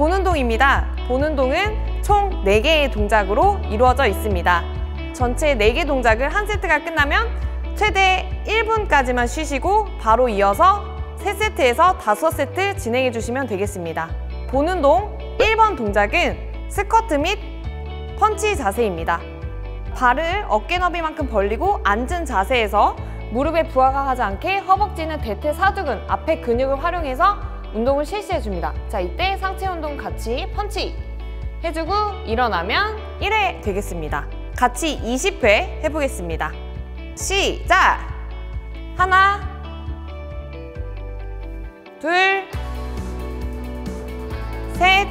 본운동입니다. 본운동은 총 4개의 동작으로 이루어져 있습니다. 전체 4개 동작을 한 세트가 끝나면 최대 1분까지만 쉬시고 바로 이어서 3세트에서 5세트 진행해 주시면 되겠습니다. 본운동 1번 동작은 스쿼트 및 펀치 자세입니다. 발을 어깨 너비만큼 벌리고 앉은 자세에서 무릎에 부하가 가지 않게 허벅지는 대퇴사두근 앞에 근육을 활용해서 운동을 실시해줍니다. 자, 이때 상체 운동 같이 펀치 해주고 일어나면 1회 되겠습니다. 같이 20회 해보겠습니다. 시작! 하나, 둘, 셋,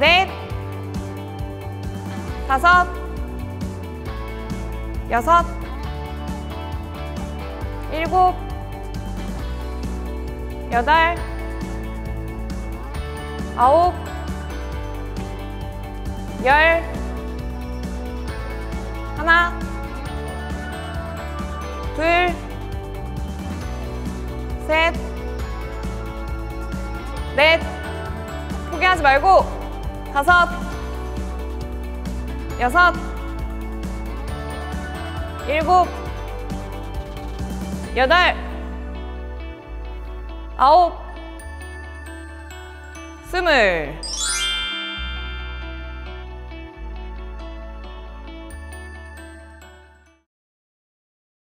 넷, 다섯, 여섯, 일곱, 여덟, 아홉, 열, 하나, 둘, 셋, 넷, 포기하지 말고 다섯, 여섯, 일곱, 여덟, 아홉, 스물.